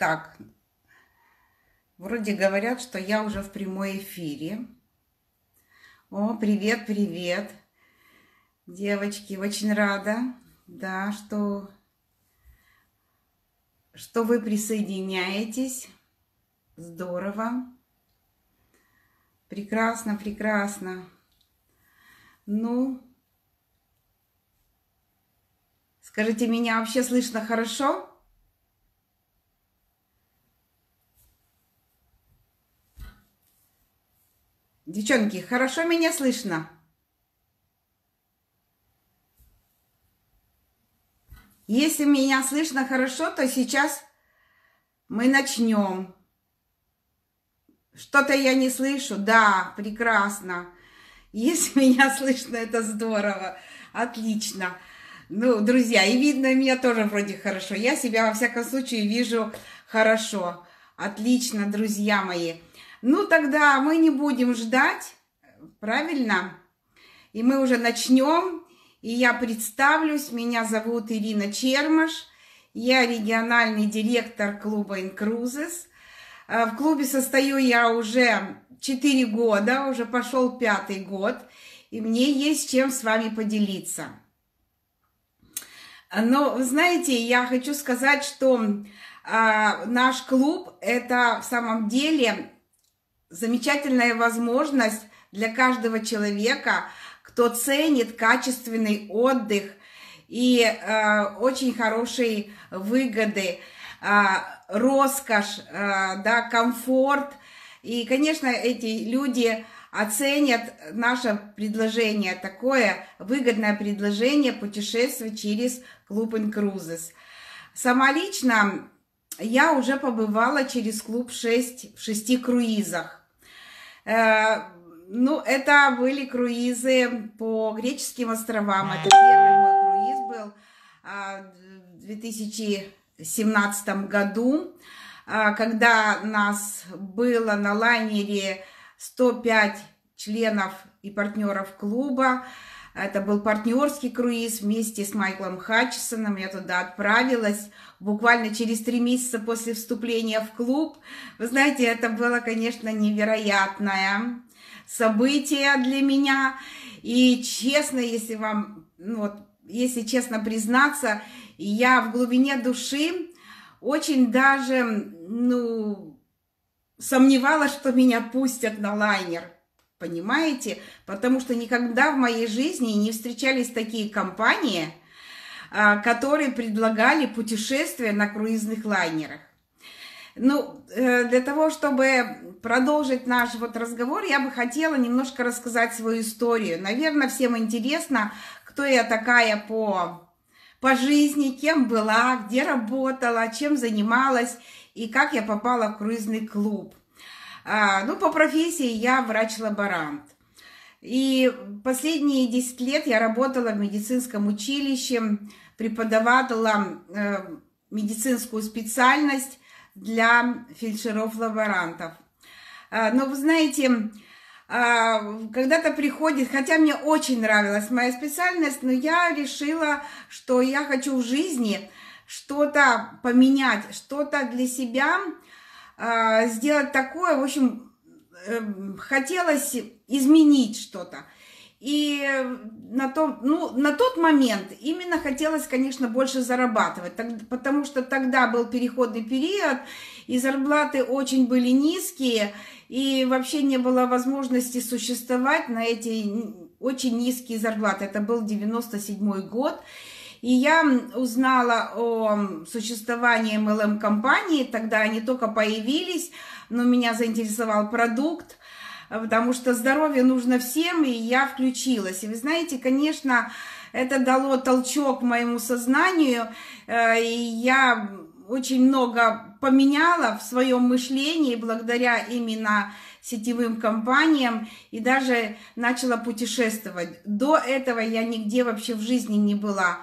Так, вроде говорят, что я уже в прямом эфире. О, привет, привет, девочки, очень рада, да, что вы присоединяетесь. Здорово. Прекрасно, прекрасно. Ну, скажите, меня вообще слышно хорошо? Девчонки, хорошо меня слышно? Если меня слышно хорошо, то сейчас мы начнем. Что-то я не слышу. Да, прекрасно. Если меня слышно, это здорово. Отлично. Ну, друзья, и видно меня тоже вроде хорошо. Я себя, во всяком случае, вижу хорошо. Отлично, друзья мои. Ну, тогда мы не будем ждать, правильно? И мы уже начнем. И я представлюсь. Меня зовут Ирина Чермаш. Я региональный директор клуба InCruises. В клубе состою я уже 4 года, уже пошел 5-й год, и мне есть чем с вами поделиться. Но, вы знаете, я хочу сказать, что наш клуб – это в самом деле замечательная возможность для каждого человека, кто ценит качественный отдых и очень хорошие выгоды, роскошь, да, комфорт. И, конечно, эти люди оценят наше предложение, такое выгодное предложение путешествия через клуб InCruises. Сама лично я уже побывала через клуб в 6 круизах. Ну, это были круизы по греческим островам. Это первый мой круиз был в 2017 году, когда нас было на лайнере 105 членов и партнеров клуба. Это был партнерский круиз вместе с Майклом Хатчисоном. Я туда отправилась буквально через 3 месяца после вступления в клуб. Вы знаете, это было, конечно, невероятное событие для меня. И честно, если вам, если честно признаться, я в глубине души очень даже, сомневалась, что меня пустят на лайнер, понимаете? Потому что никогда в моей жизни не встречались такие компании, которые предлагали путешествия на круизных лайнерах. Ну, для того, чтобы продолжить наш разговор, я бы хотела немножко рассказать свою историю. Наверное, всем интересно, кто я такая по жизни, кем была, где работала, чем занималась и как я попала в круизный клуб. Ну, по профессии я врач-лаборант. И последние 10 лет я работала в медицинском училище, преподавала медицинскую специальность для фельдшеров-лаборантов. Но вы знаете, когда-то приходит, хотя мне очень нравилась моя специальность, но я решила, что я хочу в жизни что-то поменять, что-то для себя сделать такое. В общем, хотелось изменить что-то. И на тот момент именно хотелось, конечно, больше зарабатывать, потому что тогда был переходный период, и зарплаты очень были низкие, и вообще не было возможности существовать на эти очень низкие зарплаты. Это был 97-й год, и я узнала о существовании MLM-компании, тогда они только появились, но меня заинтересовал продукт, потому что здоровье нужно всем, и я включилась. И вы знаете, конечно, это дало толчок моему сознанию, и я очень много поменяла в своем мышлении благодаря именно сетевым компаниям, и даже начала путешествовать. До этого я нигде вообще в жизни не была.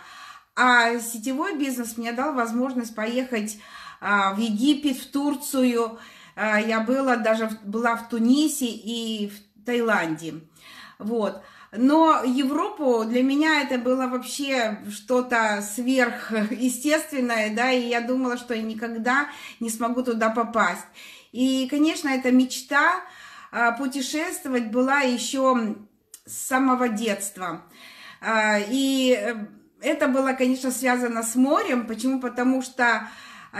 А сетевой бизнес мне дал возможность поехать в Египет, в Турцию. Я была даже в Тунисе и в Таиланде. Вот. Но Европу для меня это было вообще что-то сверхъестественное, да, и я думала, что я никогда не смогу туда попасть. И, конечно, эта мечта путешествовать была еще с самого детства. И это было, конечно, связано с морем. Почему? Потому что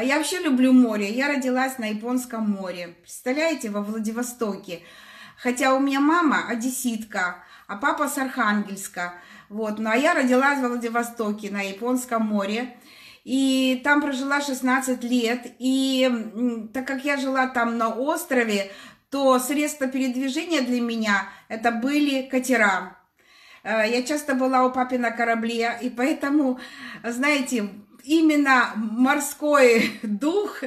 я вообще люблю море. Я родилась на Японском море. Представляете, во Владивостоке. Хотя у меня мама одесситка, а папа с Архангельска. Вот. Ну, а я родилась во Владивостоке, на Японском море. И там прожила 16 лет. И так как я жила там на острове, то средства передвижения для меня это были катера. Я часто была у папы на корабле, и поэтому, знаете, именно морской дух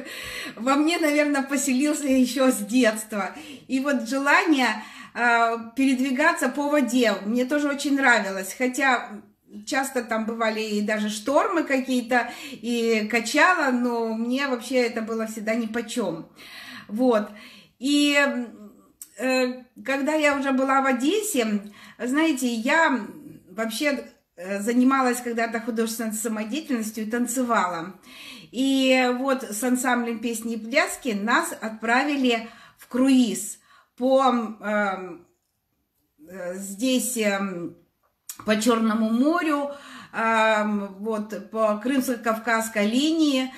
во мне, наверное, поселился еще с детства. И вот желание передвигаться по воде мне тоже очень нравилось, хотя часто там бывали и даже штормы какие-то, и качало, но мне вообще это было всегда нипочем. Вот. И когда я уже была в Одессе, знаете, я вообще занималась когда-то художественной самодеятельностью и танцевала. И вот с ансамблем «Песни и пляски» нас отправили в круиз по Черному морю, вот, по Крымско-Кавказской линии.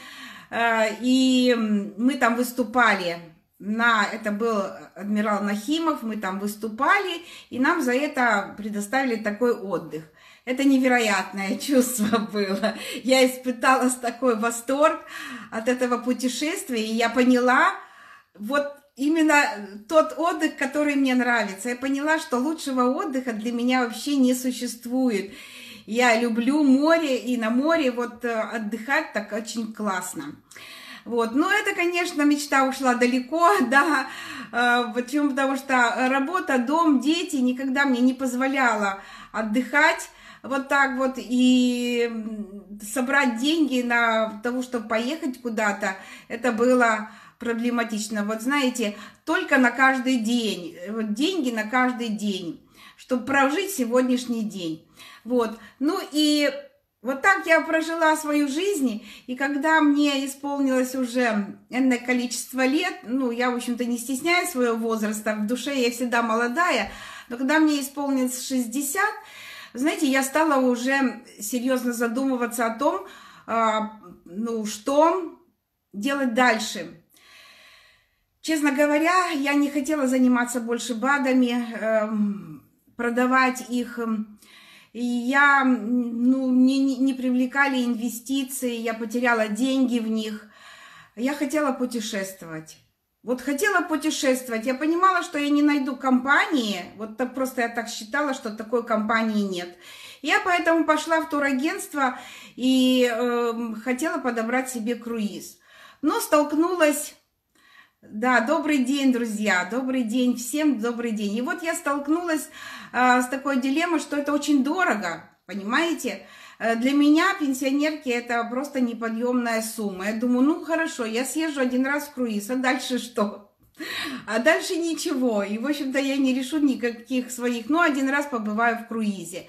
И мы там выступали. Это был адмирал Нахимов, мы там выступали, и нам за это предоставили такой отдых. Это невероятное чувство было. Я испытала такой восторг от этого путешествия, и я поняла, вот именно тот отдых, который мне нравится. Я поняла, что лучшего отдыха для меня вообще не существует. Я люблю море, и на море вот отдыхать так очень классно. Вот. Но это, конечно, мечта ушла далеко, да, почему? Потому что работа, дом, дети никогда мне не позволяла отдыхать вот так вот и собрать деньги на того, чтобы поехать куда-то, это было проблематично. Вот знаете, только на каждый день, вот деньги на каждый день, чтобы прожить сегодняшний день. Вот, ну и... Вот так я прожила свою жизнь, и когда мне исполнилось уже энное количество лет, ну, я, в общем-то, не стесняюсь своего возраста, в душе я всегда молодая, но когда мне исполнилось 60, знаете, я стала уже серьезно задумываться о том, ну, что делать дальше. Честно говоря, я не хотела заниматься больше БАДами, продавать их. И я, ну, мне не привлекали инвестиции, я потеряла деньги в них. Я хотела путешествовать. Вот хотела путешествовать. Я понимала, что я не найду компании. Вот так, просто я так считала, что такой компании нет. Я поэтому пошла в турагентство и хотела подобрать себе круиз. Но столкнулась... Да, добрый день, друзья, добрый день всем, добрый день. И вот я столкнулась с такой дилеммой, что это очень дорого, понимаете? Для меня, пенсионерки, это просто неподъемная сумма. Я думаю, ну хорошо, я съезжу один раз в круиз, а дальше что? А дальше ничего. И, в общем-то, я не решу никаких своих, но один раз побываю в круизе.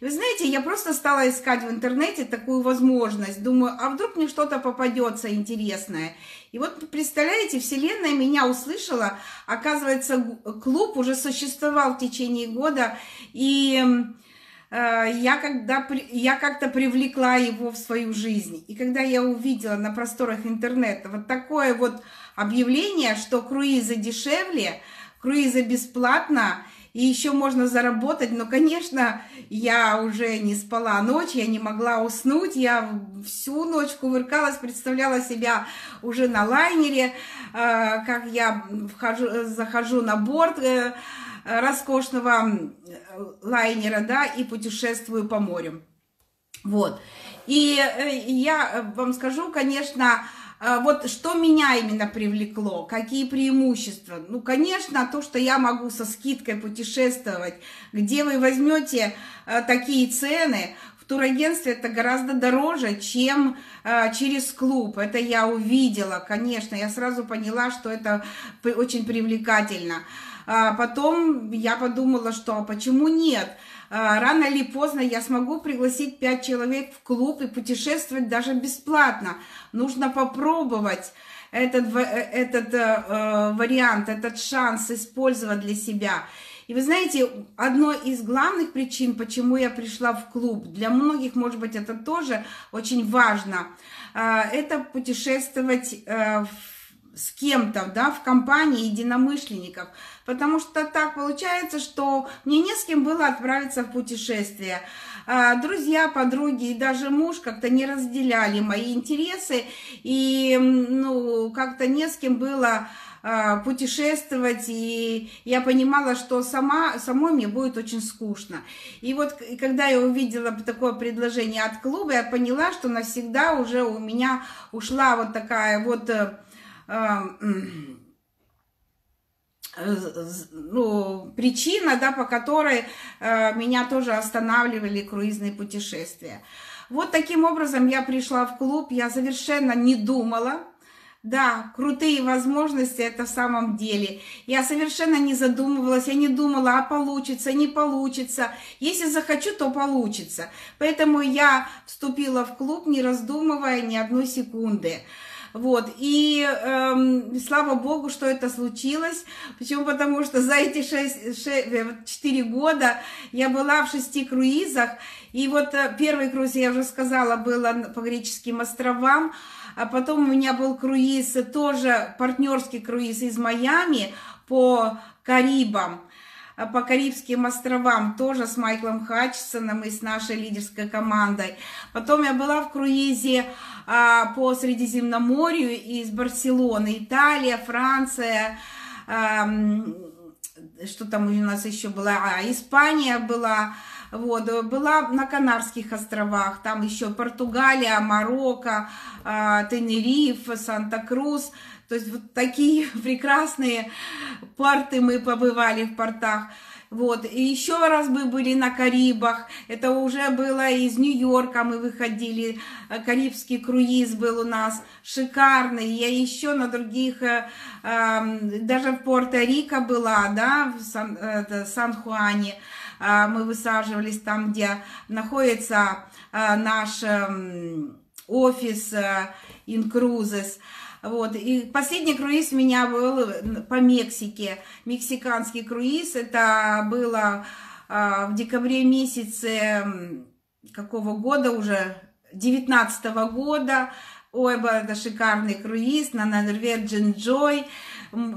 Вы знаете, я просто стала искать в интернете такую возможность. Думаю, а вдруг мне что-то попадется интересное. И вот, представляете, Вселенная меня услышала. Оказывается, клуб уже существовал в течение года. И я как-то привлекла его в свою жизнь. И когда я увидела на просторах интернета вот такое вот объявление, что круизы дешевле, круизы бесплатно, и еще можно заработать, но, конечно, я уже не спала ночь, я не могла уснуть, я всю ночь кувыркалась, представляла себя уже на лайнере, как я захожу на борт роскошного лайнера, да, и путешествую по морю. Вот. И я вам скажу, конечно, вот что меня именно привлекло, какие преимущества. Ну, конечно, то, что я могу со скидкой путешествовать. Где вы возьмете такие цены? В турагентстве это гораздо дороже, чем через клуб. Это я увидела, конечно. Я сразу поняла, что это очень привлекательно. Потом я подумала, что почему нет? Рано или поздно я смогу пригласить 5 человек в клуб и путешествовать даже бесплатно. Нужно попробовать этот вариант, этот шанс использовать для себя. И вы знаете, одной из главных причин, почему я пришла в клуб, для многих, может быть, это тоже очень важно, это путешествовать с кем-то, да, в компании единомышленников. Потому что так получается, что мне не с кем было отправиться в путешествие. Друзья, подруги и даже муж как-то не разделяли мои интересы. И ну, как-то не с кем было путешествовать, и я понимала, что самой мне будет очень скучно. И вот когда я увидела такое предложение от клуба, я поняла, что навсегда уже у меня ушла вот такая вот причина, да, по которой меня тоже останавливали круизные путешествия. Вот таким образом я пришла в клуб, я совершенно не думала. Да, крутые возможности, это в самом деле. Я совершенно не задумывалась, я не думала, а получится, не получится. Если захочу, то получится. Поэтому я вступила в клуб, не раздумывая ни одной секунды. Вот, и слава Богу, что это случилось. Почему? Потому что за эти 4 года я была в 6 круизах. И вот первый круиз, я уже сказала, был по греческим островам. А потом у меня был круиз, тоже партнерский круиз из Майами по Карибам, по Карибским островам, тоже с Майклом Хатчисоном и с нашей лидерской командой. Потом я была в круизе по Средиземноморью из Барселоны, Италия, Франция, что там у нас еще было, Испания была, вот, была на Канарских островах, там еще Португалия, Марокко, Тенериф, Санта-Крус. То есть вот такие прекрасные порты мы побывали в портах. Вот. И еще раз мы были на Карибах, это уже было из Нью-Йорка, мы выходили, карибский круиз был у нас шикарный, я еще на других, даже в Порто-Рико была, да, в Сан-Хуане, мы высаживались там, где находится наш офис InCruises. Вот. И последний круиз у меня был по Мексике, мексиканский круиз, это было в декабре месяце какого года уже, 19-го года, ой, был это шикарный круиз на Norwegian Joy,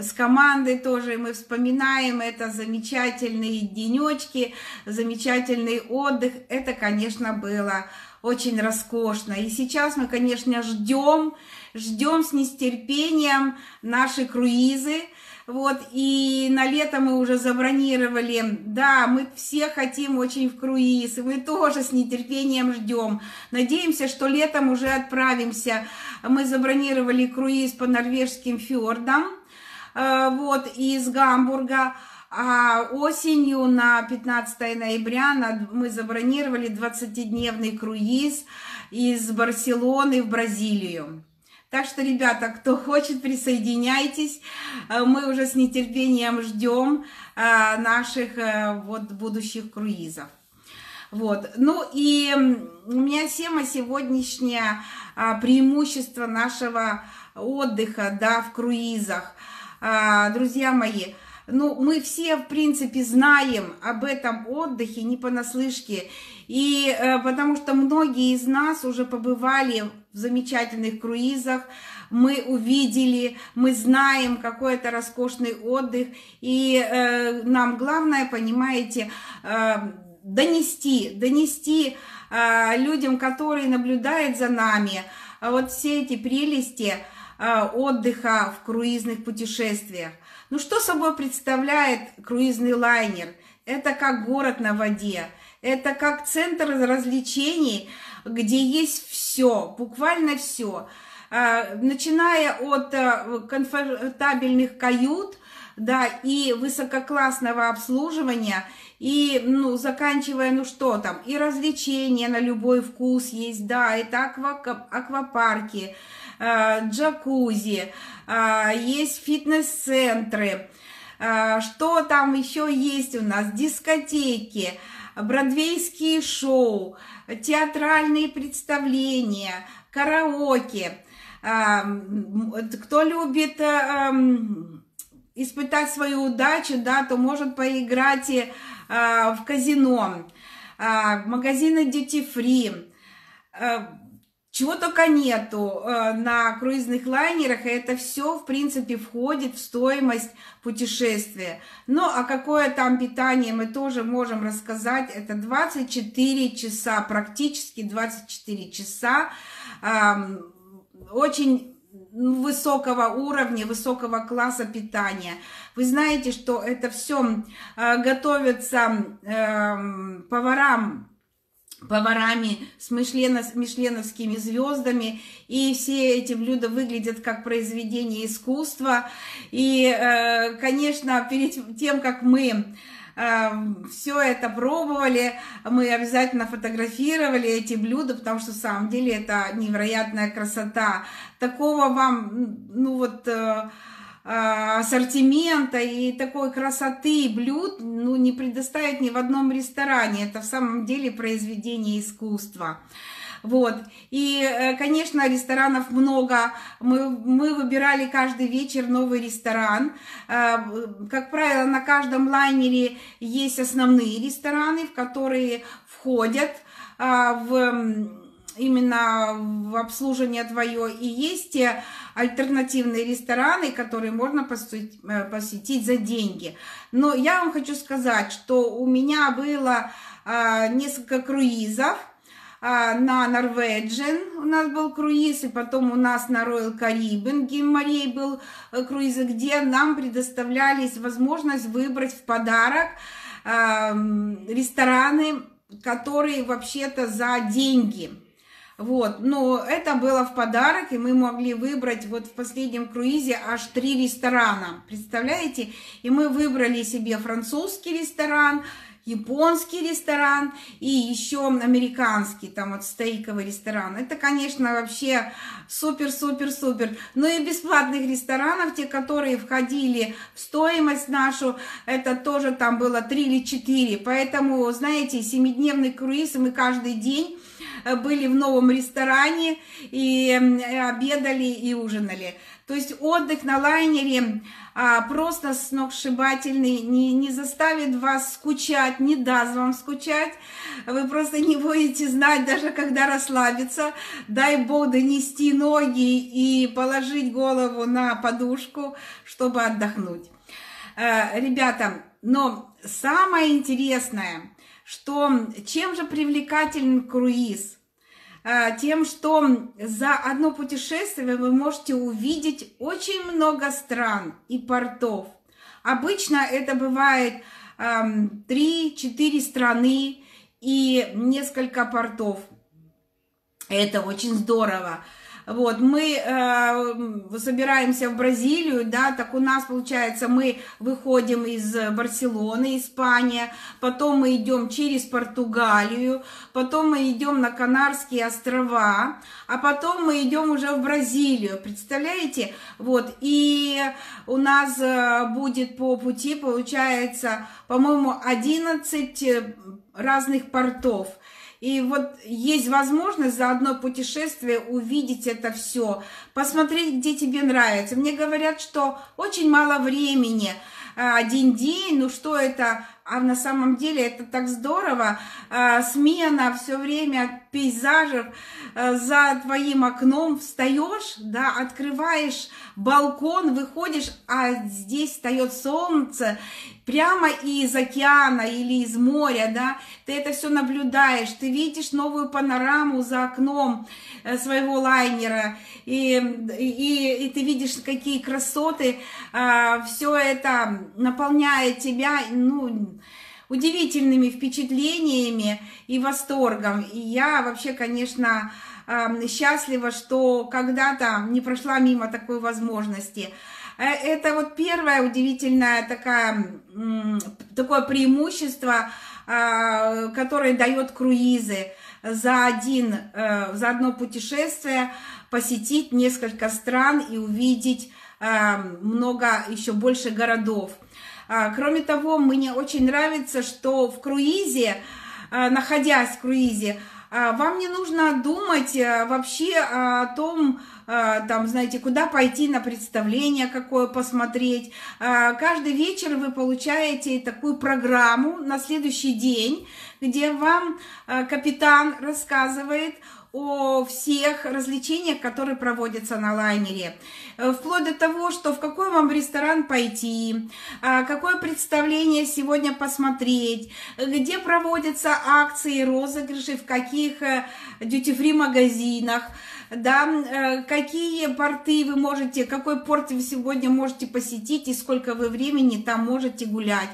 с командой тоже мы вспоминаем, это замечательные денечки, замечательный отдых, это, конечно, было очень роскошно. И сейчас мы, конечно, ждем с нестерпением наши круизы. Вот, и на лето мы уже забронировали. Да, мы все хотим очень в круиз, и мы тоже с нетерпением ждем. Надеемся, что летом уже отправимся. Мы забронировали круиз по норвежским фьордам, вот, из Гамбурга. А осенью на 15 ноября мы забронировали 20-дневный круиз из Барселоны в Бразилию. Так что, ребята, кто хочет, присоединяйтесь. Мы уже с нетерпением ждем наших вот будущих круизов. Вот. Ну и у меня тема сегодняшняя — преимущество нашего отдыха, да, в круизах. Друзья мои, ну, мы все, в принципе, знаем об этом отдыхе не понаслышке, и потому что многие из нас уже побывали в замечательных круизах, мы увидели, мы знаем, какой это роскошный отдых, и нам главное, понимаете, донести людям, которые наблюдают за нами, вот все эти прелести отдыха в круизных путешествиях. Ну, что собой представляет круизный лайнер? Это как город на воде, это как центр развлечений, где есть все, буквально все, начиная от комфортабельных кают, да, и высококлассного обслуживания, и, ну, заканчивая, ну, что там, и развлечения на любой вкус есть, да, это аквапарки, джакузи, есть фитнес-центры, Что там еще есть у нас? Дискотеки, бродвейские шоу, театральные представления, караоке. Кто любит испытать свою удачу, да, то может поиграть и в казино, магазины дьюти-фри. Чего только нету на круизных лайнерах, и это все, в принципе, входит в стоимость путешествия. Ну, а какое там питание, мы тоже можем рассказать. Это 24 часа, практически 24 часа, очень высокого уровня, высокого класса питания. Вы знаете, что это все готовится поварами с мишленовскими звездами, и все эти блюда выглядят как произведение искусства. И, конечно, перед тем, как мы все это пробовали, мы обязательно фотографировали эти блюда, потому что, в самом деле, это невероятная красота. Такого вам, ну вот, ассортимента и такой красоты блюд, ну, не предоставить ни в одном ресторане. Это, в самом деле, произведение искусства. Вот. И, конечно, ресторанов много. Мы выбирали каждый вечер новый ресторан. Как правило, на каждом лайнере есть основные рестораны, в которые входят именно в обслуживание твое. И есть альтернативные рестораны, которые можно посетить за деньги. Но я вам хочу сказать, что у меня было несколько круизов. На Norwegian у нас был круиз, и потом у нас на Royal Caribbean Гиммарей был круиз, где нам предоставлялись возможность выбрать в подарок рестораны, которые вообще-то за деньги. Вот, но это было в подарок, и мы могли выбрать вот в последнем круизе аж 3 ресторана, представляете? И мы выбрали себе французский ресторан, японский ресторан и еще американский, там вот стейковый ресторан. Это, конечно, вообще супер-супер-супер. Ну и бесплатных ресторанов, те, которые входили в стоимость нашу, это тоже там было 3 или 4. Поэтому, знаете, 7-дневный круиз, и мы каждый день были в новом ресторане и обедали, и ужинали. То есть отдых на лайнере просто сногсшибательный, не заставит вас скучать, не даст вам скучать. Вы просто не будете знать, даже когда расслабиться. Дай бог донести ноги и положить голову на подушку, чтобы отдохнуть. Ребята, но самое интересное, что чем же привлекателен круиз? Тем, что за одно путешествие вы можете увидеть очень много стран и портов. Обычно это бывает 3-4 страны и несколько портов. Это очень здорово. Вот, мы собираемся в Бразилию, да, так у нас получается, мы выходим из Барселоны, Испания, потом мы идем через Португалию, потом мы идем на Канарские острова, а потом мы идем уже в Бразилию, представляете? Вот, и у нас будет по пути, получается, по-моему, 11 разных портов. И вот есть возможность за одно путешествие увидеть это все, посмотреть, где тебе нравится. Мне говорят, что очень мало времени, 1 день, ну что это, а на самом деле это так здорово, смена все время пейзажев за твоим окном, встаешь, да, открываешь балкон, выходишь, а здесь встает солнце прямо из океана или из моря, да, ты это все наблюдаешь, ты видишь новую панораму за окном своего лайнера, и ты видишь, какие красоты, все это наполняет тебя, ну, удивительными впечатлениями и восторгом. И я вообще, конечно, счастлива, что когда-то не прошла мимо такой возможности. Это вот первое удивительное такое преимущество, которое дает круизы. За одно путешествие посетить несколько стран и увидеть много, еще больше городов. Кроме того, мне очень нравится, что в круизе, находясь в круизе, вам не нужно думать вообще о том, там, знаете, куда пойти на представление, какое посмотреть. Каждый вечер вы получаете такую программу на следующий день, где вам капитан рассказывает о всех развлечениях, которые проводятся на лайнере. Вплоть до того, что в какой вам ресторан пойти, какое представление сегодня посмотреть, где проводятся акции, розыгрыши, в каких дьюти-фри магазинах, да, какие порты вы можете, какой порт вы сегодня можете посетить и сколько вы времени там можете гулять.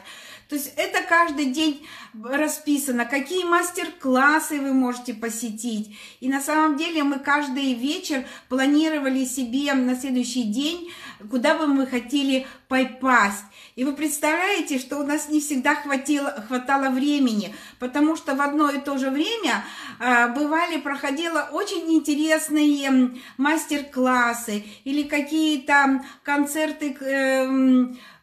То есть это каждый день расписано, какие мастер-классы вы можете посетить. И на самом деле мы каждый вечер планировали себе на следующий день, куда бы мы хотели попасть. И вы представляете, что у нас не всегда хватало времени, потому что в одно и то же время проходило очень интересные мастер-классы или какие-то концерты,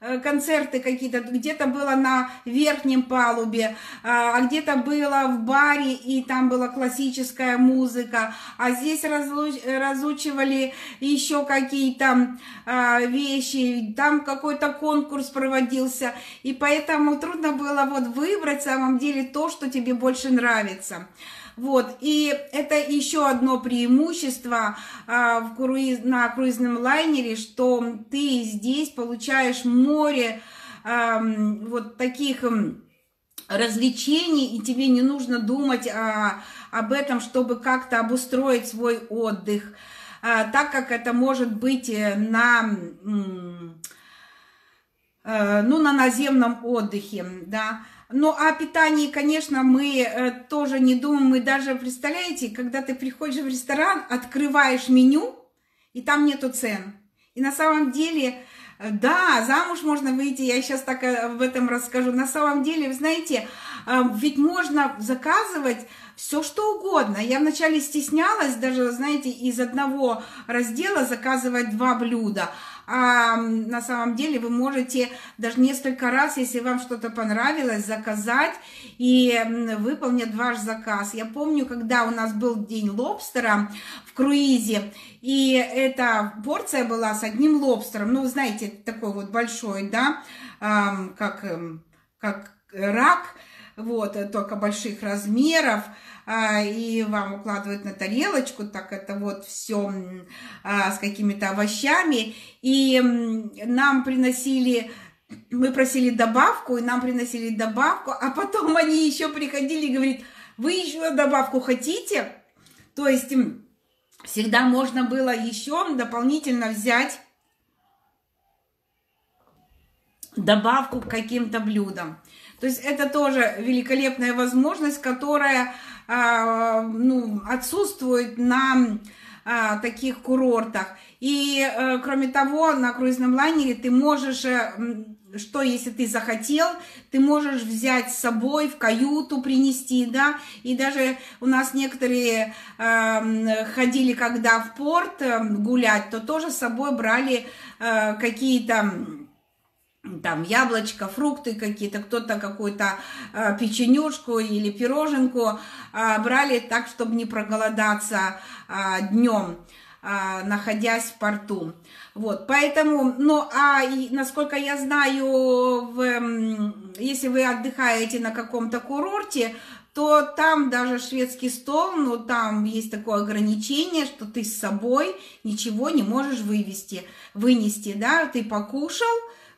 какие-то, где-то было на верхнем палубе, а где-то было в баре, и там была классическая музыка, а здесь разучивали еще какие-то вещи, там какой-то конкурс проводился, и поэтому трудно было вот выбрать в самом деле то, что тебе больше нравится. Вот, и это еще одно преимущество на круизном лайнере, что ты здесь получаешь море вот таких развлечений, и тебе не нужно думать об этом, чтобы как-то обустроить свой отдых, так как это может быть на наземном отдыхе, да. Ну, о питании, конечно, мы тоже не думаем. Мы даже, представляете, когда ты приходишь в ресторан, открываешь меню, и там нету цен. И на самом деле, да, замуж можно выйти, я сейчас так об этом расскажу. На самом деле, вы знаете, ведь можно заказывать все, что угодно. Я вначале стеснялась даже, знаете, из одного раздела заказывать два блюда. А на самом деле вы можете даже несколько раз, если вам что-то понравилось, заказать, и выполнят ваш заказ. Я помню, когда у нас был день лобстера в круизе, и эта порция была с одним лобстером, ну, знаете, такой вот большой, да, как рак, вот, только больших размеров, и вам укладывают на тарелочку, так это вот все с какими-то овощами, и нам приносили, мы просили добавку, и нам приносили добавку, а потом они еще приходили и говорят, вы еще добавку хотите? То есть всегда можно было еще дополнительно взять добавку к каким-то блюдам. То есть это тоже великолепная возможность, которая отсутствует на таких курортах. И кроме того, на круизном лайнере ты можешь, что если ты захотел, ты можешь взять с собой в каюту, принести, да, и даже у нас некоторые ходили, когда в порт гулять, то тоже с собой брали какие-то там яблочко, фрукты какие-то, кто-то какую-то печенюшку или пироженку брали так, чтобы не проголодаться днем, находясь в порту. Вот, поэтому, насколько я знаю, если вы отдыхаете на каком-то курорте, то там даже шведский стол, но там есть такое ограничение, что ты с собой ничего не можешь вынести, да, ты покушал,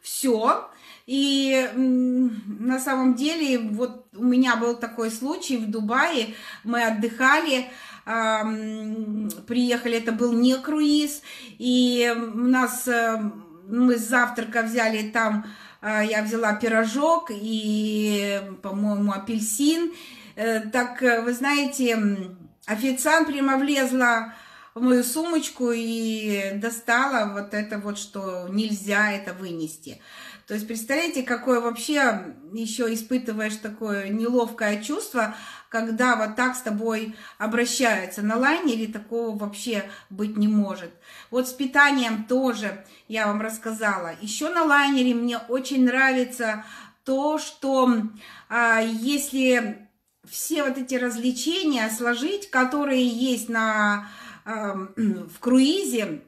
все. И на самом деле, вот у меня был такой случай в Дубае, мы отдыхали, приехали, это был не круиз, и мы с завтрака взяли там, я взяла пирожок и, по-моему, апельсин. Так, вы знаете, официант прямо влезла в мою сумочку и достала вот это вот, что нельзя это вынести. То есть, представляете, какое вообще еще испытываешь такое неловкое чувство, когда вот так с тобой обращаются на лайнере, такого вообще быть не может. Вот с питанием тоже я вам рассказала. Еще на лайнере мне очень нравится то, что если все вот эти развлечения сложить, которые есть в круизе,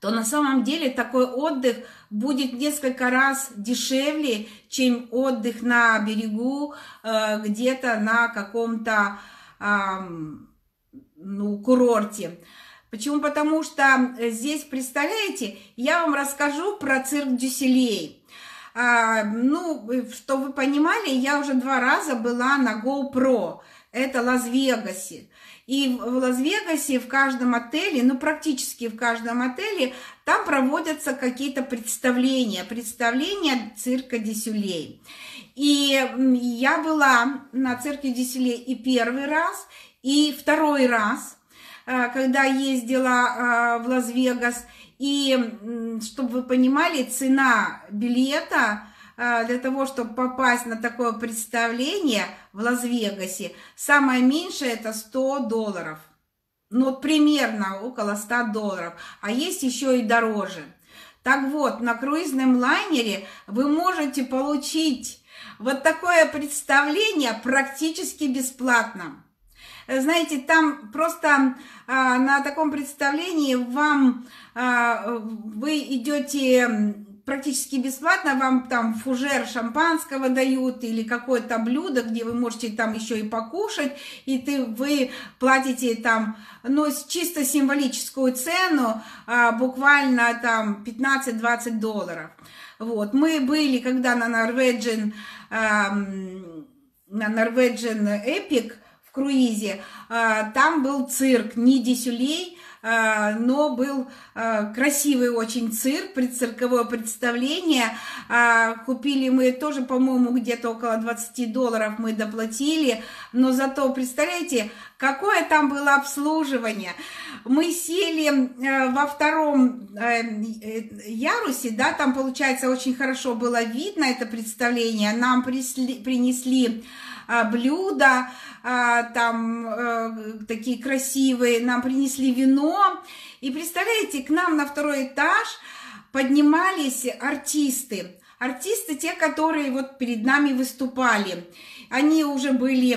то на самом деле такой отдых будет несколько раз дешевле, чем отдых на берегу, где-то на каком-то курорте. Почему? Потому что здесь, представляете, я вам расскажу про цирк Дю Солей. Что вы понимали, я уже 2 раза была на GoPro, это Лас-Вегасе. И в Лас-Вегасе в каждом отеле, практически в каждом отеле, там проводятся какие-то представления цирка Дю Солей. И я была на цирке Дю Солей и 1 раз, и 2 раз, когда ездила в Лас-Вегас. И, чтобы вы понимали, цена билета для того, чтобы попасть на такое представление в Лас-Вегасе, самое меньшее это $100. Примерно около $100. А есть еще и дороже. Так вот, на круизном лайнере вы можете получить вот такое представление практически бесплатно. Знаете, там просто на таком представлении вы идете практически бесплатно, вам там фужер шампанского дают или какое-то блюдо, где вы можете там еще и покушать, и вы платите там, чисто символическую цену, буквально там $15–20. Вот, мы были, когда на Norwegian Epic в круизе, там был цирк, не Дю Солей, но был красивый очень цирк, цирковое представление. Купили мы тоже, по-моему, где-то около $20 мы доплатили, но зато, представляете, какое там было обслуживание. Мы сели во 2-м ярусе, да, там, получается, очень хорошо было видно это представление, нам принесли блюда, там такие красивые, нам принесли вино. И представляете, к нам на 2-й этаж поднимались артисты. Артисты те, которые вот перед нами выступали. Они уже были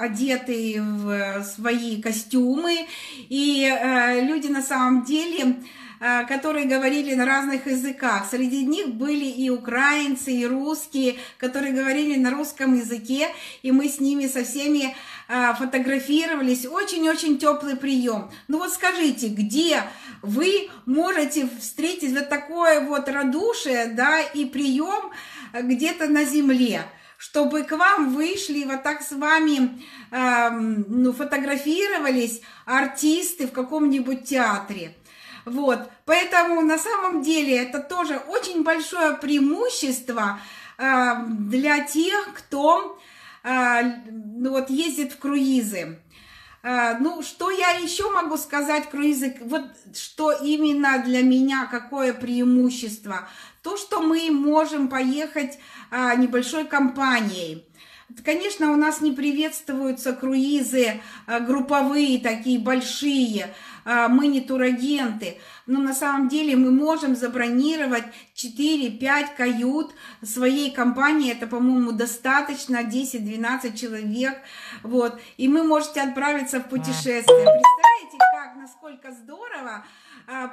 одеты в свои костюмы. И люди на самом деле, которые говорили на разных языках. Среди них были и украинцы, и русские, которые говорили на русском языке, и мы с ними со всеми фотографировались. Очень-очень теплый прием. Скажите, где вы можете встретить вот такое вот радушие, да, и прием где-то на земле? Чтобы к вам вышли, вот так с вами фотографировались артисты в каком-нибудь театре. Вот, поэтому на самом деле это тоже очень большое преимущество для тех, кто ездит в круизы. Что я еще могу сказать, круизы, вот что именно для меня, какое преимущество? То, что мы можем поехать небольшой компанией. Конечно, у нас не приветствуются круизы групповые, такие большие, мы не турагенты, но на самом деле мы можем забронировать 4-5 кают своей компании, это, по-моему, достаточно, 10-12 человек, вот, и вы можете отправиться в путешествие. Представляете, насколько здорово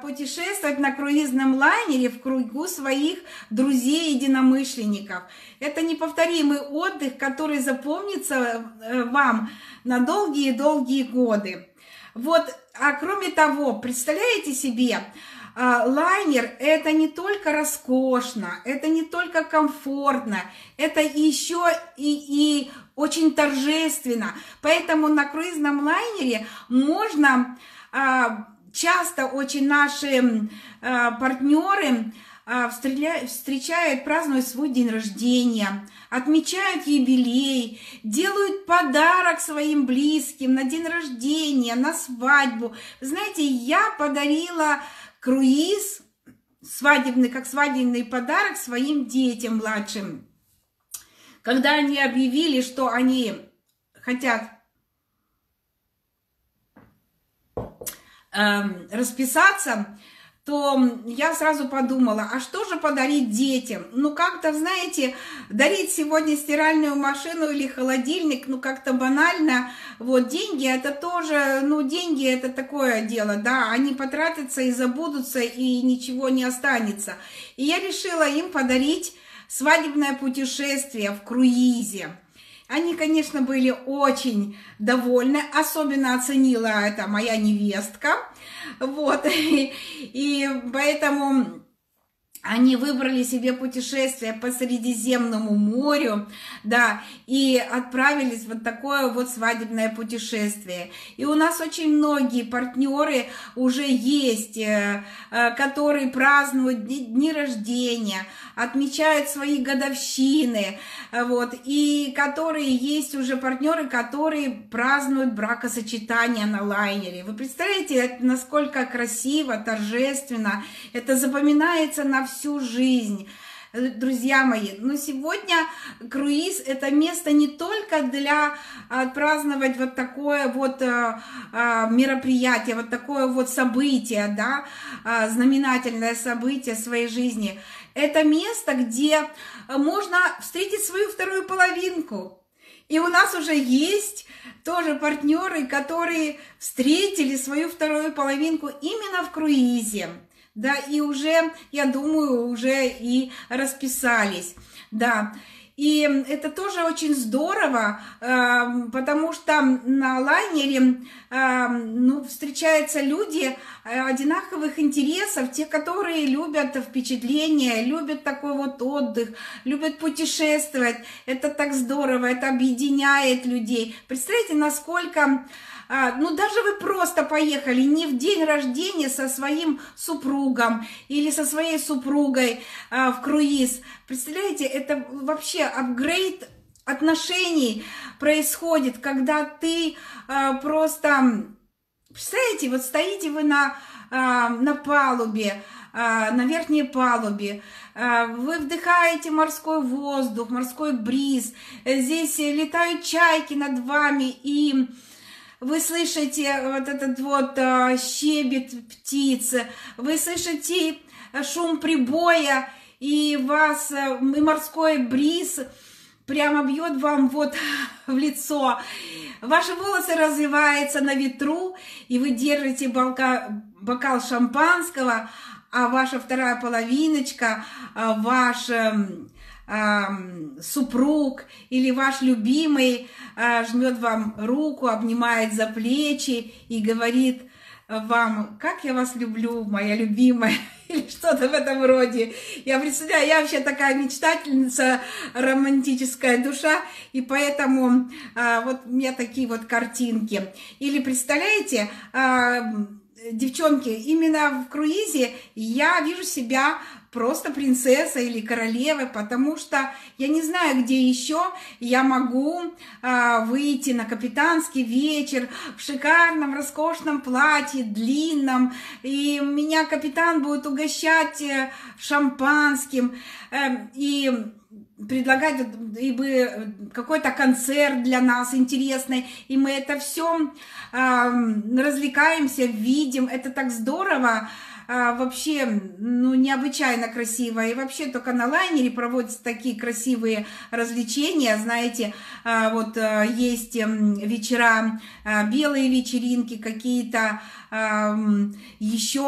путешествовать на круизном лайнере в кругу своих друзей-единомышленников. Это неповторимый отдых, который запомнится вам на долгие-долгие годы. Вот, а кроме того, представляете себе, лайнер – это не только роскошно, это не только комфортно, это еще и очень торжественно. Поэтому на круизном лайнере можно часто очень наши партнеры встречают, празднуют свой день рождения, отмечают юбилей, делают подарок своим близким на день рождения, на свадьбу. Знаете, я подарила круиз свадебный подарок своим детям младшим. Когда они объявили, что они хотят расписаться, то я сразу подумала, а что же подарить детям? Ну, как-то, знаете, дарить сегодня стиральную машину или холодильник, ну, как-то банально. Вот, деньги это тоже, ну, деньги это такое дело, да, они потратятся и забудутся, и ничего не останется. И я решила им подарить свадебное путешествие в круизе. Они, конечно, были очень довольны, особенно оценила это моя невестка, вот, и поэтому они выбрали себе путешествие по Средиземному морю, да, и отправились вот такое вот свадебное путешествие. И у нас очень многие партнеры уже есть, которые празднуют дни рождения, отмечают свои годовщины, вот, и которые есть уже партнеры, которые празднуют бракосочетание на лайнере. Вы представляете, насколько красиво, торжественно, это запоминается на всю жизнь, друзья мои. Но сегодня круиз — это место не только для отпраздновать вот такое вот мероприятие, вот такое вот событие, да, знаменательное событие своей жизни. Это место, где можно встретить свою вторую половинку. И у нас уже есть тоже партнеры, которые встретили свою вторую половинку именно в круизе. Да, и уже, я думаю, уже и расписались, да. И это тоже очень здорово, потому что на лайнере, ну, встречаются люди одинаковых интересов, те, которые любят впечатления, любят такой вот отдых, любят путешествовать. Это так здорово, это объединяет людей. Представляете, насколько... Ну, даже вы просто поехали не в день рождения со своим супругом или со своей супругой в круиз. Представляете, это вообще апгрейд отношений происходит, когда ты просто... Представляете, вот стоите вы на палубе, на верхней палубе, вы вдыхаете морской воздух, морской бриз, здесь летают чайки над вами, и... Вы слышите вот этот вот щебет птиц, вы слышите шум прибоя, и вас морской бриз прямо бьет вам вот в лицо. Ваши волосы развиваются на ветру, и вы держите бокал шампанского, а ваша вторая половиночка, ваш... супруг или ваш любимый жмет вам руку, обнимает за плечи и говорит вам: как я вас люблю, моя любимая, или что-то в этом роде. Я представляю, я вообще такая мечтательница, романтическая душа, и поэтому вот у меня такие вот картинки. Или представляете, девчонки, именно в круизе я вижу себя просто принцессой или королевой, потому что я не знаю, где еще я могу выйти на капитанский вечер в шикарном, роскошном платье, длинном, и меня капитан будет угощать шампанским, и... предлагать какой-то концерт для нас интересный, и мы это все развлекаемся, видим, это так здорово, вообще, ну, необычайно красиво, и вообще только на лайнере проводятся такие красивые развлечения, знаете, вот есть вечера, белые вечеринки, какие-то еще...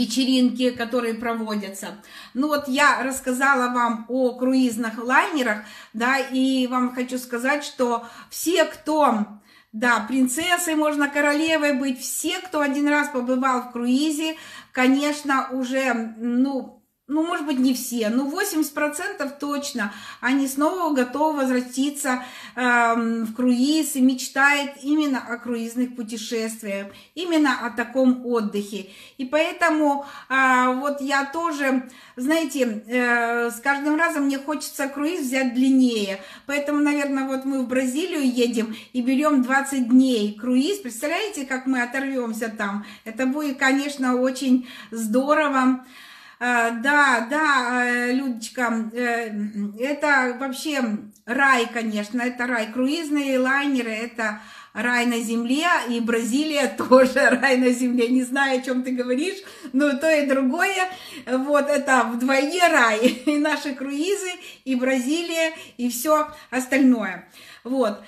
вечеринки, которые проводятся. Ну вот я рассказала вам о круизных лайнерах, да, и вам хочу сказать, что все, кто, да, принцессой можно, королевой быть, все, кто один раз побывал в круизе, конечно, уже, ну, ну, может быть, не все, но 80% точно они снова готовы возвратиться в круиз и мечтают именно о круизных путешествиях, именно о таком отдыхе. И поэтому вот я тоже, знаете, с каждым разом мне хочется круиз взять длиннее. Поэтому, наверное, вот мы в Бразилию едем и берем 20 дней круиз. Представляете, как мы оторвемся там? Это будет, конечно, очень здорово. Да, да, Людочка, это вообще рай, конечно, это рай. Круизные лайнеры – это рай на земле, и Бразилия тоже рай на земле. Не знаю, о чем ты говоришь, но то и другое. Вот это вдвойне рай. И наши круизы, и Бразилия, и все остальное. Вот,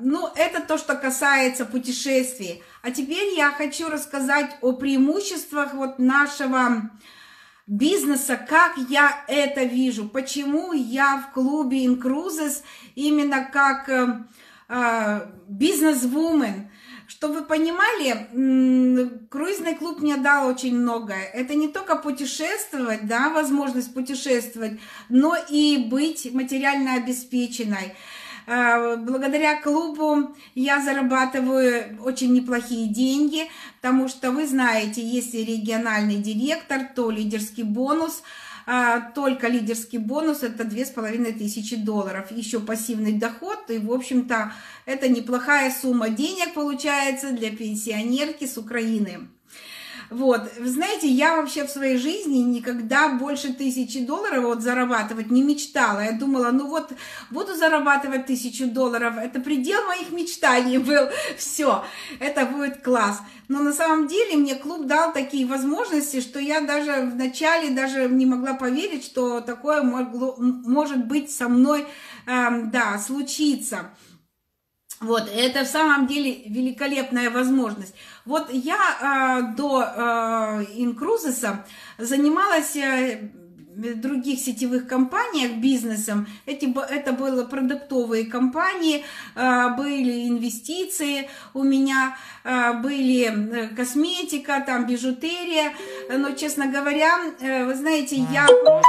ну, это то, что касается путешествий. А теперь я хочу рассказать о преимуществах вот нашего бизнеса, как я это вижу, почему я в клубе InCruises именно как бизнес-вумен. Чтобы вы понимали, круизный клуб мне дал очень многое. Это не только путешествовать, да, возможность путешествовать, но и быть материально обеспеченной. Благодаря клубу я зарабатываю очень неплохие деньги, потому что, вы знаете, если региональный директор, то лидерский бонус, только лидерский бонус – это $2500, еще пассивный доход, и, в общем-то, это неплохая сумма денег получается для пенсионерки с Украины. Вот, вы знаете, я вообще в своей жизни никогда больше $1000 вот зарабатывать не мечтала. Я думала, ну вот, буду зарабатывать $1000, это предел моих мечтаний был, все, это будет класс. Но на самом деле мне клуб дал такие возможности, что я даже вначале даже не могла поверить, что такое могло, может быть со мной, да, случится. Вот, это в самом деле великолепная возможность. Вот я до InCruises занималась в других сетевых компаниях бизнесом. Это были продуктовые компании, были инвестиции, у меня были косметика, там бижутерия. Но, честно говоря, вы знаете, я просто...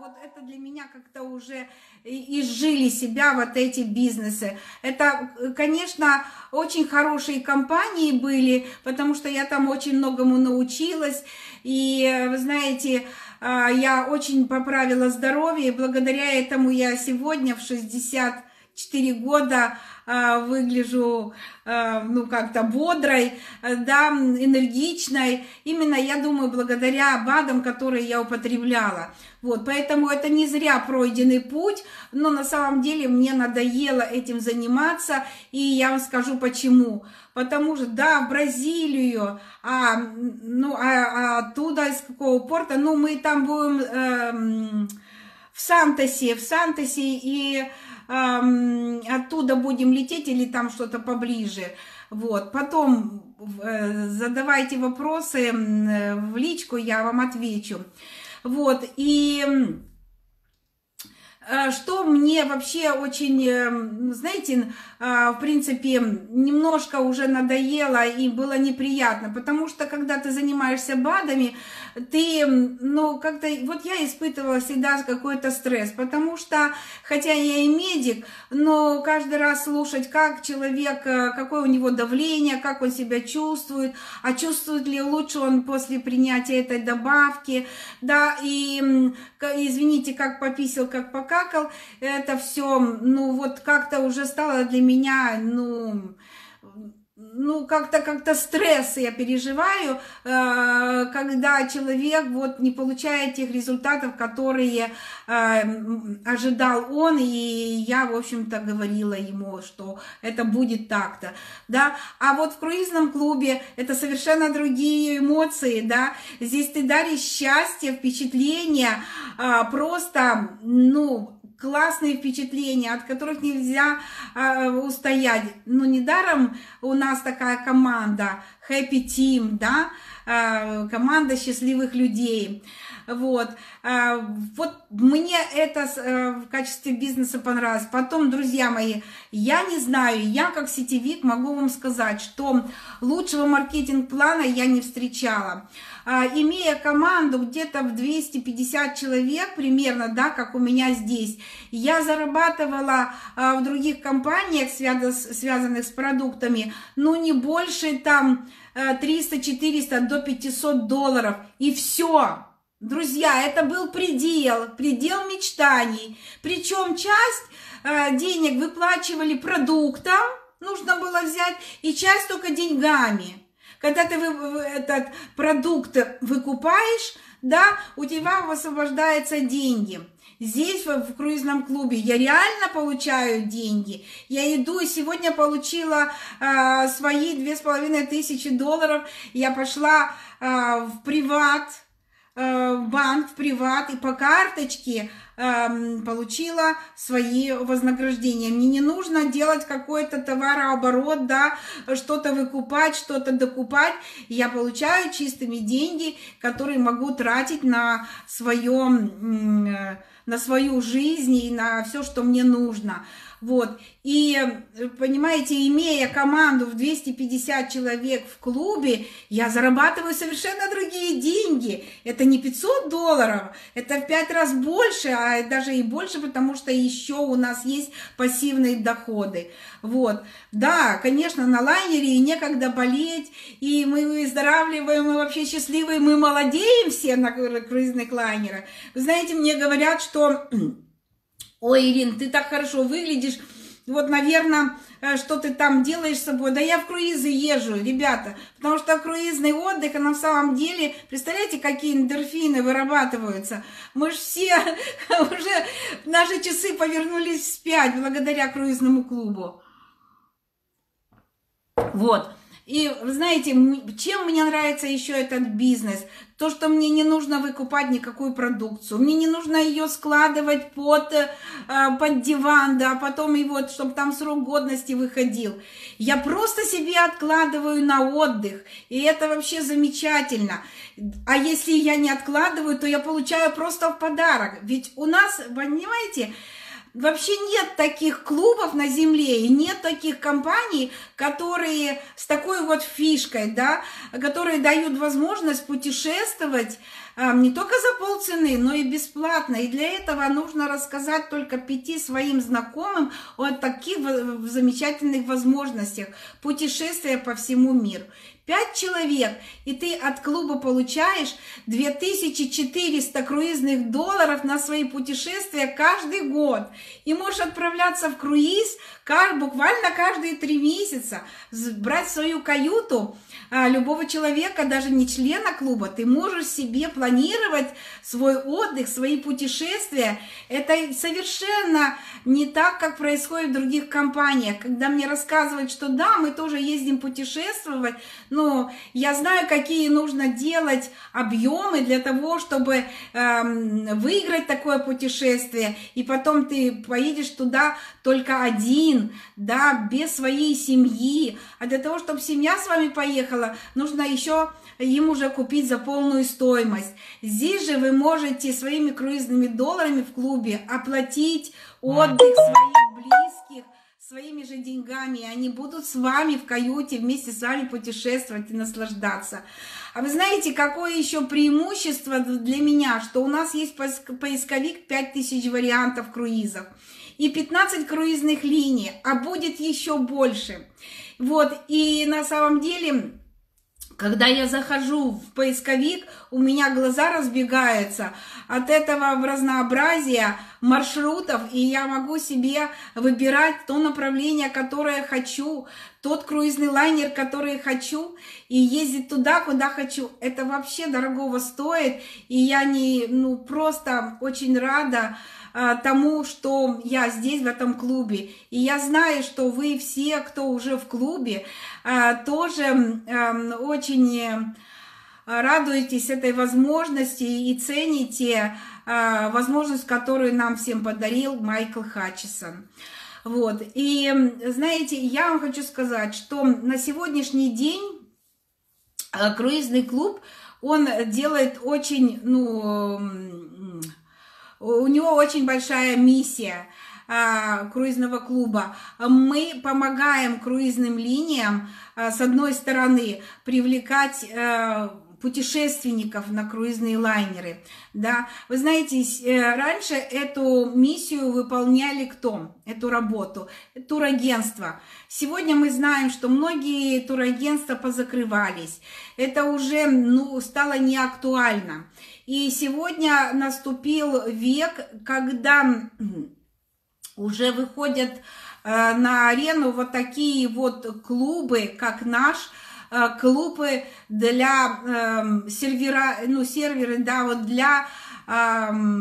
Вот это для меня как-то уже... изжили себя вот эти бизнесы. Это, конечно, очень хорошие компании были, потому что я там очень многому научилась. И, вы знаете, я очень поправила здоровье, и благодаря этому я сегодня в 64 года выгляжу, ну, как-то бодрой, да, энергичной. Именно, я думаю, благодаря БАДам, которые я употребляла. Вот, поэтому это не зря пройденный путь, но на самом деле мне надоело этим заниматься, и я вам скажу почему. Потому что, да, в Бразилию, ну, оттуда, из какого порта, ну, мы там будем в Сантосе, и... оттуда будем лететь или там что-то поближе. Вот. Потом задавайте вопросы в личку, я вам отвечу. Вот. И что мне вообще очень, знаете, в принципе, немножко уже надоело и было неприятно, потому что, когда ты занимаешься БАДами, ты, ну, как-то, вот я испытывала всегда какой-то стресс, потому что, хотя я и медик, но каждый раз слушать, как человек, какое у него давление, как он себя чувствует, а чувствует ли лучше он после принятия этой добавки, да, и, извините, как пописал, как покакал, это все, ну, вот как-то уже стало для меня, ну, как-то стресс я переживаю, когда человек вот не получает тех результатов, которые ожидал он, и я, в общем-то, говорила ему, что это будет так-то, да, а вот в круизном клубе это совершенно другие эмоции, да, здесь ты даришь счастье, впечатление, просто, ну, классные впечатления, от которых нельзя устоять. Но недаром у нас такая команда happy team, да, команда счастливых людей. Вот. Вот мне это в качестве бизнеса понравилось. Потом, друзья мои, я не знаю, я как сетевик могу вам сказать, что лучшего маркетинг-плана я не встречала. Имея команду где-то в 250 человек примерно, да, как у меня здесь, я зарабатывала в других компаниях, связанных с продуктами, ну не больше там 300-400 до 500 долларов, и все. Друзья, это был предел, предел мечтаний. Причем часть денег выплачивали продуктом, нужно было взять, и часть только деньгами. Когда ты этот продукт выкупаешь, да, у тебя освобождаются деньги. Здесь, в круизном клубе, я реально получаю деньги. Я иду, и сегодня получила свои 2500 долларов. Я пошла в приват, в банк, в приват, и по карточке получила свои вознаграждения. Мне не нужно делать какой-то товарооборот, да, что-то выкупать, что-то докупать. Я получаю чистыми деньги, которые могу тратить на свою жизнь и на все, что мне нужно. Вот. И, понимаете, имея команду в 250 человек в клубе, я зарабатываю совершенно другие деньги. Это не 500 долларов, это в 5 раз больше, а даже и больше, потому что еще у нас есть пассивные доходы. Вот. Да, конечно, на лайнере и некогда болеть, и мы выздоравливаем, мы вообще счастливые, мы молодеем все на круизных лайнерах. Вы знаете, мне говорят, что... Ой, Ирин, ты так хорошо выглядишь, вот, наверное, что ты там делаешь с собой. Да я в круизы езжу, ребята, потому что круизный отдых, на самом деле, представляете, какие эндорфины вырабатываются. Мы же все, уже наши часы повернулись вспять благодаря круизному клубу. Вот. И, знаете, чем мне нравится еще этот бизнес? То, что мне не нужно выкупать никакую продукцию. Мне не нужно ее складывать под диван, да, а потом и вот, чтобы там срок годности выходил. Я просто себе откладываю на отдых. И это вообще замечательно. А если я не откладываю, то я получаю просто в подарок. Ведь у нас, понимаете... Вообще нет таких клубов на земле и нет таких компаний, которые с такой вот фишкой, да, которые дают возможность путешествовать не только за полцены, но и бесплатно. И для этого нужно рассказать только 5 своим знакомым о таких замечательных возможностях путешествия по всему миру. 5 человек, и ты от клуба получаешь 2400 круизных долларов на свои путешествия каждый год. И можешь отправляться в круиз буквально каждые 3 месяца, брать в свою каюту любого человека, даже не члена клуба. Ты можешь себе планировать свой отдых, свои путешествия. Это совершенно не так, как происходит в других компаниях. Когда мне рассказывают, что да, мы тоже ездим путешествовать, но я знаю, какие нужно делать объемы для того, чтобы выиграть такое путешествие, и потом ты поедешь туда только один, да, без своей семьи. А для того, чтобы семья с вами поехала, нужно еще им уже купить за полную стоимость. Здесь же вы можете своими круизными долларами в клубе оплатить отдых своих близких своими же деньгами, и они будут с вами в каюте, вместе с вами путешествовать и наслаждаться. А вы знаете, какое еще преимущество для меня, что у нас есть поисковик 5000 вариантов круизов и 15 круизных линий, а будет еще больше. Вот, и на самом деле... Когда я захожу в поисковик, у меня глаза разбегаются от этого разнообразия маршрутов, и я могу себе выбирать то направление, которое хочу, тот круизный лайнер, который хочу, и ездить туда, куда хочу. Это вообще дорогого стоит, и я просто очень рада тому, что я здесь, в этом клубе. И я знаю, что вы все, кто уже в клубе, тоже очень радуетесь этой возможности и цените возможность, которую нам всем подарил Майкл Хатчисон. Вот. И, знаете, я вам хочу сказать, что на сегодняшний день круизный клуб, он делает очень, у него очень большая миссия круизного клуба. Мы помогаем круизным линиям, с одной стороны, привлекать путешественников на круизные лайнеры. Да? Вы знаете, раньше эту миссию выполняли кто? Эту работу? Турагентства. Сегодня мы знаем, что многие турагентства позакрывались. Это уже стало неактуально. И сегодня наступил век, когда уже выходят на арену вот такие вот клубы, как наш, клубы для серверы, да, вот для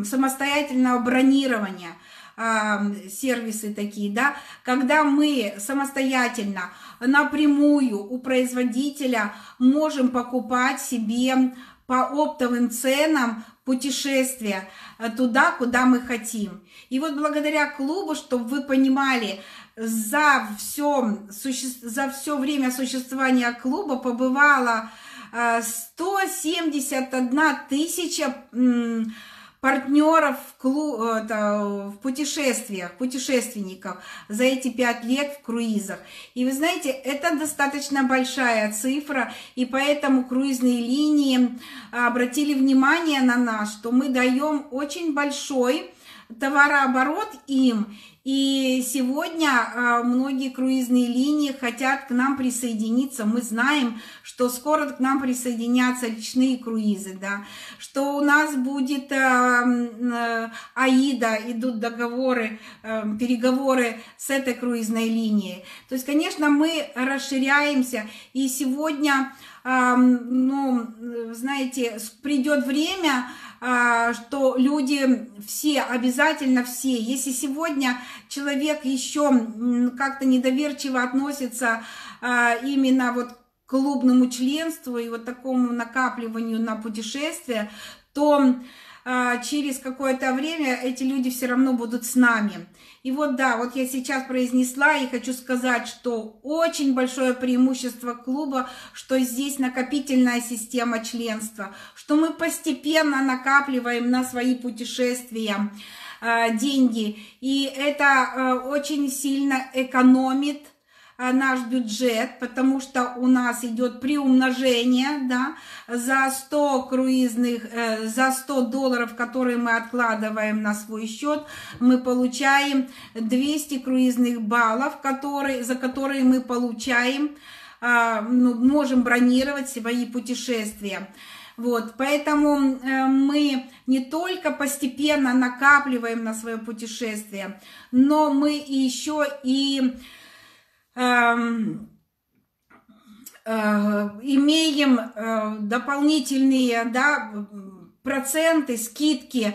самостоятельного бронирования, сервисы такие, да, когда мы самостоятельно напрямую у производителя можем покупать себе по оптовым ценам путешествия туда, куда мы хотим. И вот благодаря клубу, чтобы вы понимали, за все время существования клуба побывало 171 тысяча партнеров в путешествиях, путешественников за эти 5 лет в круизах. И вы знаете, это достаточно большая цифра, и поэтому круизные линии обратили внимание на нас, что мы даем очень большой товарооборот им. И сегодня многие круизные линии хотят к нам присоединиться. Мы знаем, что скоро к нам присоединятся речные круизы, да, что у нас будет АИДА, идут договоры, переговоры с этой круизной линией. То есть, конечно, мы расширяемся, и сегодня, знаете, придет время, что люди все, обязательно все, если сегодня человек еще как-то недоверчиво относится именно вот к клубному членству и вот такому накапливанию на путешествия, то через какое-то время эти люди все равно будут с нами. И вот да, вот я сейчас произнесла и хочу сказать, что очень большое преимущество клуба, что здесь накопительная система членства, что мы постепенно накапливаем на свои путешествия деньги, и это очень сильно экономит наш бюджет, потому что у нас идет приумножение, да, за 100 круизных, за 100 долларов, которые мы откладываем на свой счет, мы получаем 200 круизных баллов, за которые мы получаем, можем бронировать свои путешествия. Вот, поэтому мы не только постепенно накапливаем на свое путешествие, но мы еще и имеем дополнительные, да, проценты, скидки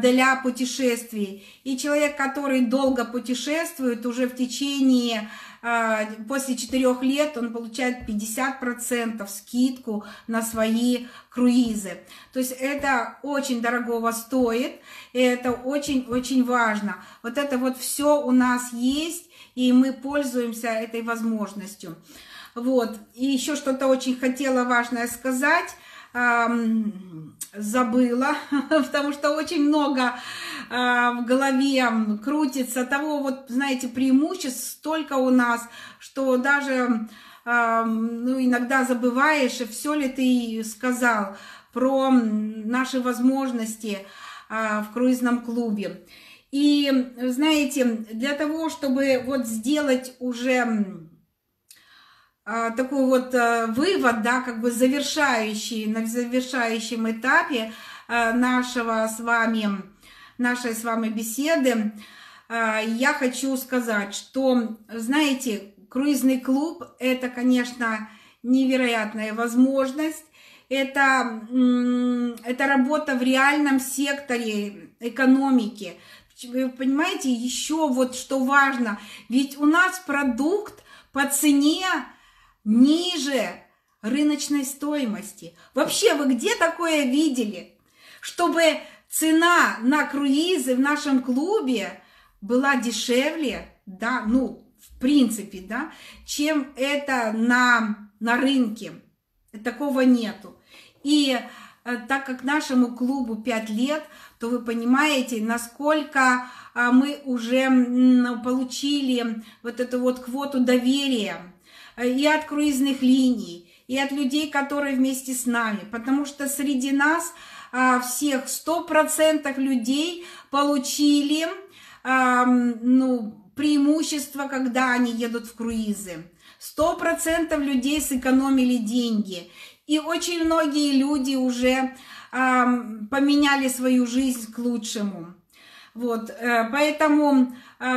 для путешествий. И человек, который долго путешествует, уже в течение, после 4 лет, он получает 50% скидку на свои круизы. То есть это очень дорогого стоит, и это очень-очень важно. Вот это вот все у нас есть, и мы пользуемся этой возможностью. Вот. И еще что-то очень хотела важное сказать. Забыла, потому что очень много в голове крутится того, вот, знаете, преимуществ столько у нас, что даже иногда забываешь, все ли ты сказал про наши возможности в круизном клубе. И, знаете, для того, чтобы вот сделать уже такой вот вывод, да, как бы завершающий, на завершающем этапе нашей с вами беседы, я хочу сказать, что, знаете, круизный клуб – это, конечно, невероятная возможность, это работа в реальном секторе экономики. Вы понимаете, еще вот что важно, ведь у нас продукт по цене ниже рыночной стоимости. Вообще, вы где такое видели, чтобы цена на круизы в нашем клубе была дешевле, да, в принципе, да, чем это на рынке? Такого нету. И так как нашему клубу 5 лет, то вы понимаете, насколько мы уже получили вот эту вот квоту доверия и от круизных линий, и от людей, которые вместе с нами. Потому что среди нас всех 100% людей получили преимущество, когда они едут в круизы. 100% людей сэкономили деньги. И очень многие люди уже поменяли свою жизнь к лучшему. Вот. Поэтому,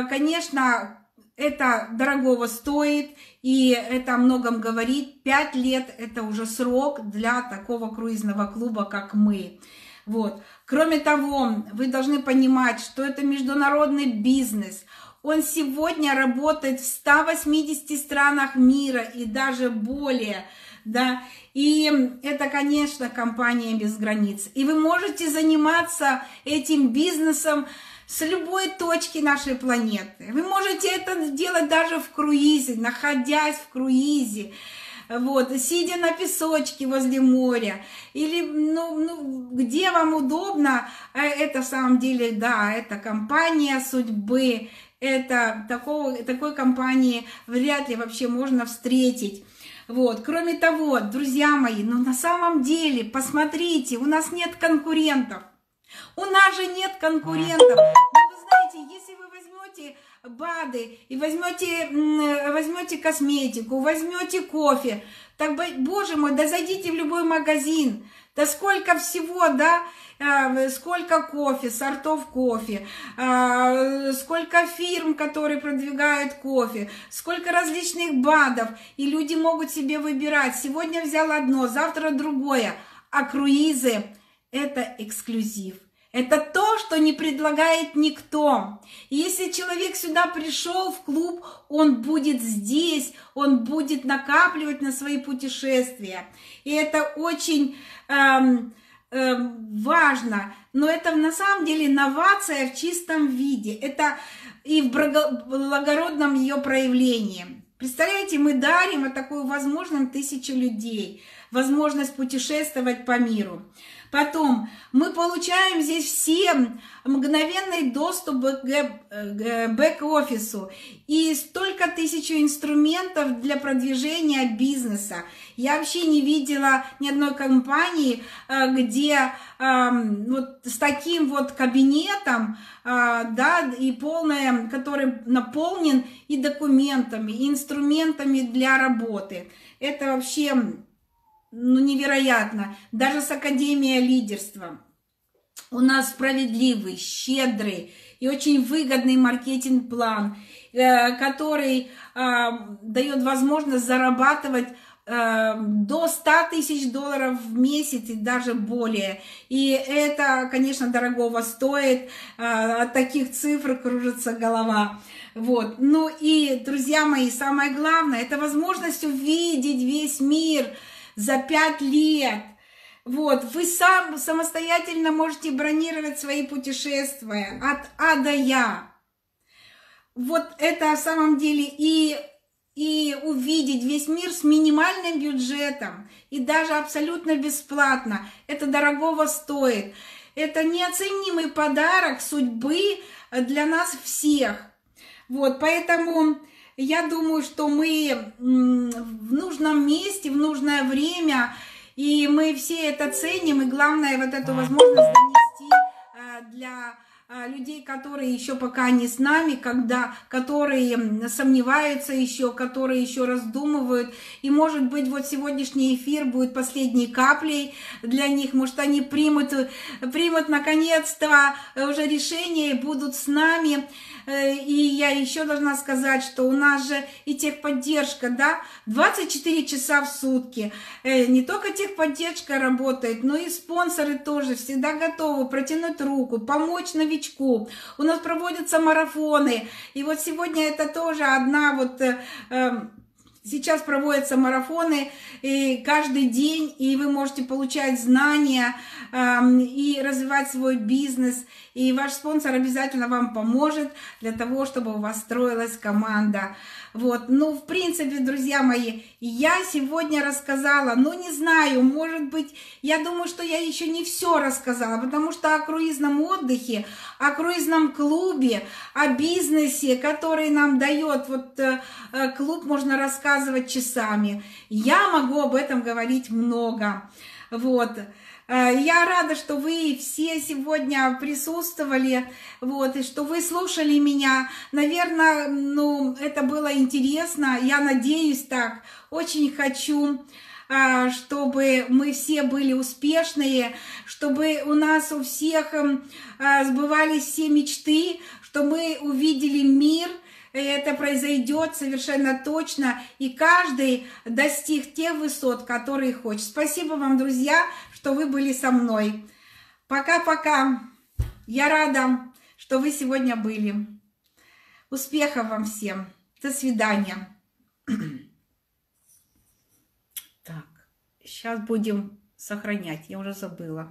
конечно, это дорогого стоит, и это о многом говорит. 5 лет – это уже срок для такого круизного клуба, как мы. Вот. Кроме того, вы должны понимать, что это международный бизнес. Он сегодня работает в 180 странах мира и даже более. Да? И это, конечно, компания без границ. И вы можете заниматься этим бизнесом с любой точки нашей планеты. Вы можете это делать даже в круизе, находясь в круизе. Вот, сидя на песочке возле моря, или где вам удобно, это в самом деле, да, это компания судьбы, это такой компании вряд ли вообще можно встретить. Вот. Кроме того, друзья мои, на самом деле, посмотрите, у нас нет конкурентов. У нас же нет конкурентов. Но вы знаете, если вы возьмете БАДы и возьмете косметику, возьмете кофе, так, боже мой, да зайдите в любой магазин, да сколько всего, да, сколько кофе, сортов кофе, сколько фирм, которые продвигают кофе, сколько различных БАДов, и люди могут себе выбирать. Сегодня взял одно, завтра другое, а круизы — это эксклюзив. Это то, что не предлагает никто. И если человек сюда пришел в клуб, он будет здесь, он будет накапливать на свои путешествия. И это очень важно. Но это на самом деле новация в чистом виде. Это и в благородном ее проявлении. Представляете, мы дарим вот такую возможность 1000 людей, возможность путешествовать по миру. Потом мы получаем здесь всем мгновенный доступ к бэк-офису и столько 1000 инструментов для продвижения бизнеса. Я вообще не видела ни одной компании, где вот с таким вот кабинетом, да, и полное, который наполнен и документами, и инструментами для работы. Это вообще... невероятно. Даже с Академией лидерства. У нас справедливый, щедрый и очень выгодный маркетинг-план, который дает возможность зарабатывать до $100 000 в месяц и даже более. И это, конечно, дорогого стоит. От таких цифр кружится голова. Вот. Ну и, друзья мои, самое главное, это возможность увидеть весь мир за 5 лет. Вот, вы самостоятельно можете бронировать свои путешествия от А до Я. Вот это на самом деле и увидеть весь мир с минимальным бюджетом и даже абсолютно бесплатно. Это дорогого стоит. Это неоценимый подарок судьбы для нас всех. Вот, поэтому... я думаю, что мы в нужном месте, в нужное время, и мы все это ценим, и главное вот эту возможность донести для людей, которые еще пока не с нами, которые сомневаются еще, которые еще раздумывают, и может быть вот сегодняшний эфир будет последней каплей для них, может они примут наконец-то уже решение и будут с нами. И я еще должна сказать, что у нас же и техподдержка, да, 24 часа в сутки. Не только техподдержка работает, но и спонсоры тоже всегда готовы протянуть руку, помочь новичку. У нас проводятся марафоны. И вот сегодня это тоже одна вот Сейчас проводятся марафоны каждый день, и вы можете получать знания и развивать свой бизнес. И ваш спонсор обязательно вам поможет для того, чтобы у вас строилась команда. Вот. Ну, в принципе, друзья мои, я сегодня рассказала, но не знаю, может быть, я думаю, что я еще не все рассказала, потому что о круизном отдыхе, о круизном клубе, о бизнесе, который нам дает вот клуб, можно рассказать часами. Я могу об этом говорить много. Вот. Я рада, что вы все сегодня присутствовали, вот, и что вы слушали меня. Наверное, ну, это было интересно. Я надеюсь так. Очень хочу, чтобы мы все были успешные, чтобы у нас у всех сбывались все мечты, что мы увидели мир. Это произойдет совершенно точно, и каждый достиг тех высот, которые хочет. Спасибо вам, друзья, что вы были со мной. Пока-пока. Я рада, что вы сегодня были. Успехов вам всем. До свидания. Так, сейчас будем сохранять. Я уже забыла.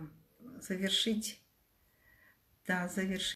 Завершить. Да, завершить.